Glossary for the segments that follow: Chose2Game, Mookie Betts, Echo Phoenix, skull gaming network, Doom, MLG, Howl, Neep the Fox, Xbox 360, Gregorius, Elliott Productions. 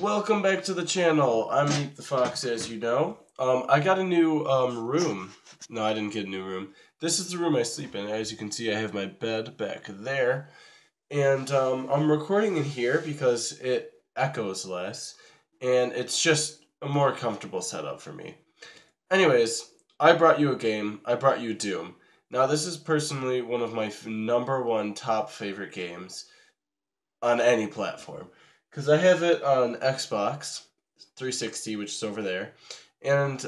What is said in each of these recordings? welcome back to the channel. I'm Neep the Fox, as you know. I got a new room. No, I didn't get a new room. This is the room I sleep in. As you can see, I have my bed back there. And I'm recording in here because it echoes less. And it's just a more comfortable setup for me. Anyways, I brought you a game. I brought you Doom. Now, this is personally one of my number 1 top favorite games on any platform. Because I have it on Xbox 360, which is over there. And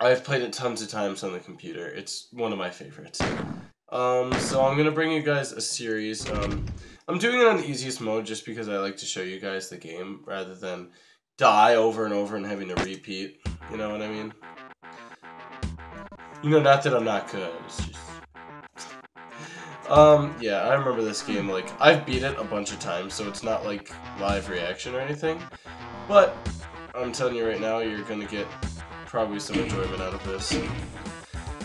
I've played it tons of times on the computer. It's one of my favorites. So I'm going to bring you guys a series. I'm doing it on the easiest mode just because I like to show you guys the game rather than die over and over and having to repeat. You know what I mean? You know, not that I'm not good. It's just... yeah, I remember this game, like, I've beat it a bunch of times, so it's not, like, live reaction or anything, but I'm telling you right now, you're gonna get probably some enjoyment out of this,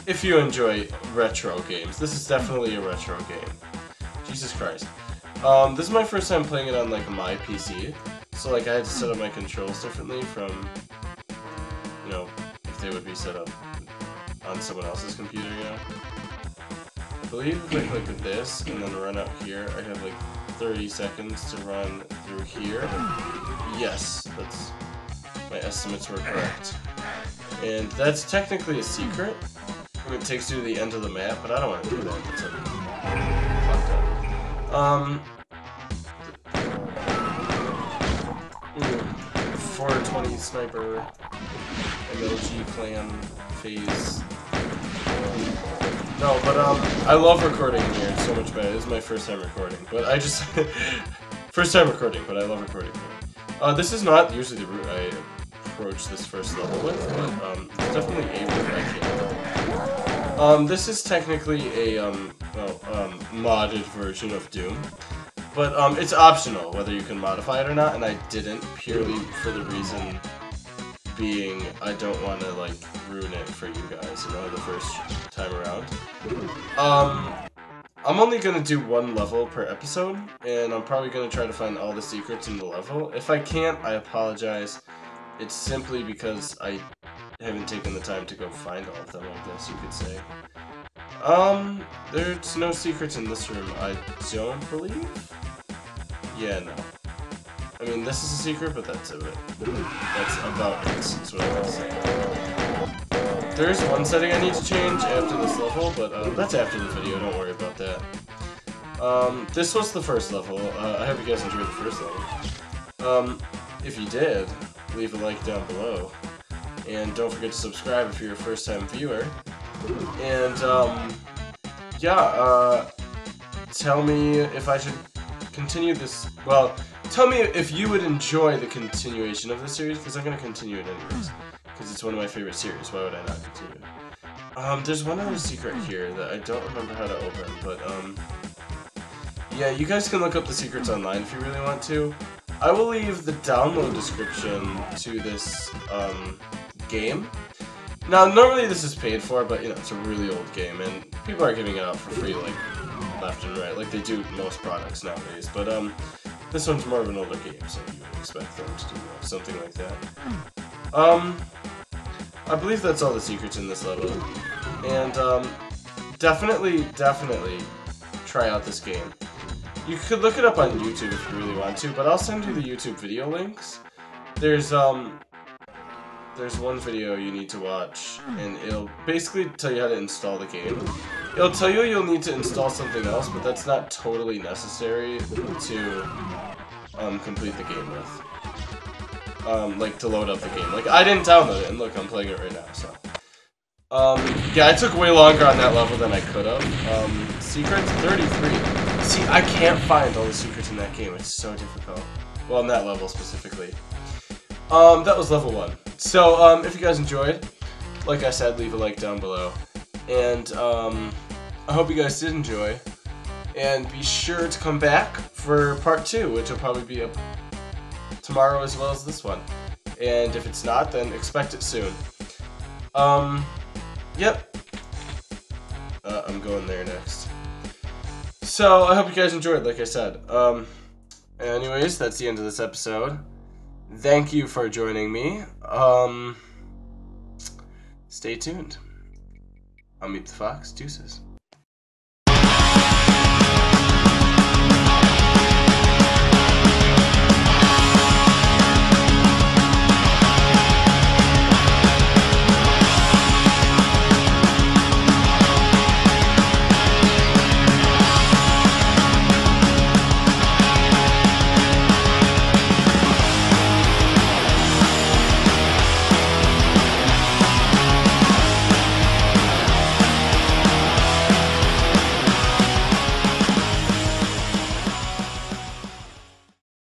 if you enjoy retro games. This is definitely a retro game. Jesus Christ. This is my first time playing it on, like, my PC, so, like, I had to set up my controls differently from, you know, if they would be set up on someone else's computer, you know? I believe if I click this and then run up here, I have like 30 seconds to run through here. Yes, that's my estimates were correct. And that's technically a secret. I mean, it takes you to the end of the map, but I don't want to do that. That's like fucked up. Ooh, 420 sniper MLG clan phase. No, but I love recording here. It's so much better. This is my first time recording, but I just first time recording, but I love recording here. This is not usually the route I approach this first level with, but it's definitely a route I came. This is technically a modded version of Doom, but it's optional whether you can modify it or not, and I didn't purely for the reason being I don't want to like ruin it for you guys, you know, the first time around. I'm only gonna do one level per episode, and I'm probably gonna try to find all the secrets in the level. If I can't, I apologize. It's simply because I haven't taken the time to go find all of them, I guess you could say. There's no secrets in this room, I don't believe. Yeah, no. I mean, this is a secret, but that's it. That's about it. That's what I was saying. There's one setting I need to change after this level, but that's after the video. Don't worry about that. This was the first level. I hope you guys enjoyed the first level. If you did, leave a like down below, and don't forget to subscribe if you're a first-time viewer. And yeah, tell me if I should continue this. Well. Tell me if you would enjoy the continuation of this series, because I'm going to continue it anyways. Because it's one of my favorite series, why would I not continue it? There's one other secret here that I don't remember how to open, but, yeah, you guys can look up the secrets online if you really want to. I will leave the download description to this, game. Now, normally this is paid for, but, you know, it's a really old game, and people are giving it out for free, like, left and right, like they do most products nowadays, but, this one's more of an older game, so you would expect them to do something like that. I believe that's all the secrets in this level. And, definitely try out this game. You could look it up on YouTube if you really want to, but I'll send you the YouTube video links. There's one video you need to watch, and it'll basically tell you how to install the game. It'll tell you you'll need to install something else, but that's not totally necessary to complete the game with. Like, to load up the game. Like, I didn't download it, and look, I'm playing it right now, so. Yeah, I took way longer on that level than I could have. Secrets 33. See, I can't find all the secrets in that game. It's so difficult. Well, in that level specifically. That was level 1. So, if you guys enjoyed, like I said, leave a like down below. And, I hope you guys did enjoy. And be sure to come back for part 2, which will probably be up tomorrow as well as this one. And if it's not, then expect it soon. Yep. I'm going there next. So, I hope you guys enjoyed, like I said. Anyways, that's the end of this episode. Thank you for joining me. Stay tuned. I'm Neep the Fox. Deuces.